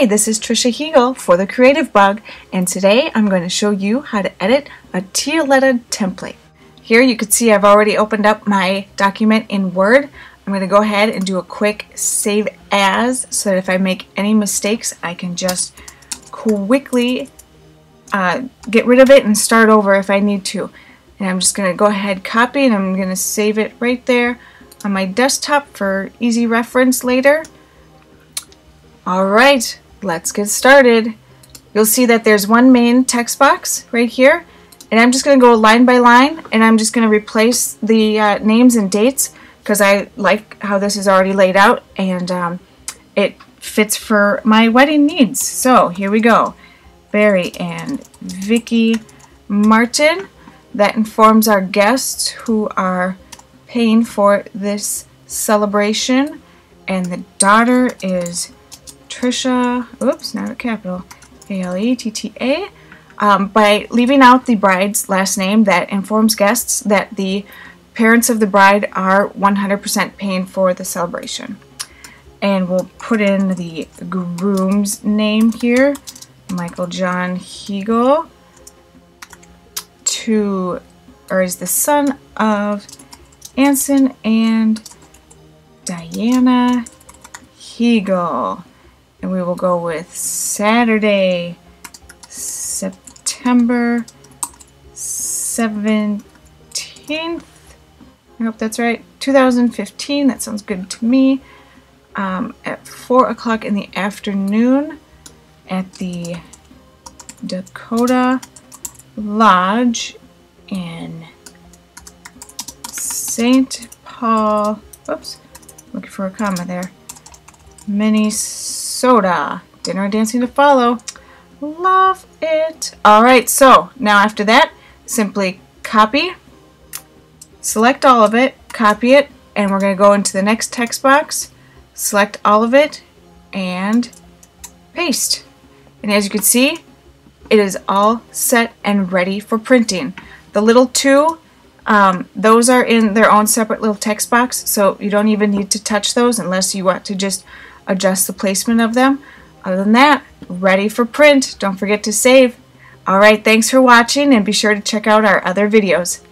Hi, this is Tricia Heagle for the Creative Bug, and today I'm going to show you how to edit a T. Aletta template. Here you can see I've already opened up my document in Word. I'm going to go ahead and do a quick save as so that if I make any mistakes I can just quickly get rid of it and start over if I need to. And I'm just going to go ahead, copy, and I'm going to save it right there on my desktop for easy reference later. Alright, let's get started. You'll see that there's one main text box right here, and I'm just going to go line by line, and I'm just going to replace the names and dates because I like how this is already laid out and it fits for my wedding needs. So here we go. Barry and Vicky Martin. That informs our guests who are paying for this celebration, and the daughter is Tricia, oops, not a capital, A-L-E-T-T-A. By leaving out the bride's last name, that informs guests that the parents of the bride are 100% paying for the celebration. And we'll put in the groom's name here, Michael John Heagle, who is the son of Anson and Diana Heagle. And we will go with Saturday, September 17th. I hope that's right. 2015. That sounds good to me. At 4 o'clock in the afternoon at the Dakota Lodge in St. Paul. Oops, looking for a comma there. Minnesota. Dinner and dancing to follow. Love it. Alright, so now after that, simply copy, select all of it, copy it, and we're going to go into the next text box, select all of it, and paste. And as you can see, it is all set and ready for printing. The little two, those are in their own separate little text box, so you don't even need to touch those unless you want to just adjust the placement of them. Other than that, ready for print. Don't forget to save. All right, thanks for watching, and be sure to check out our other videos.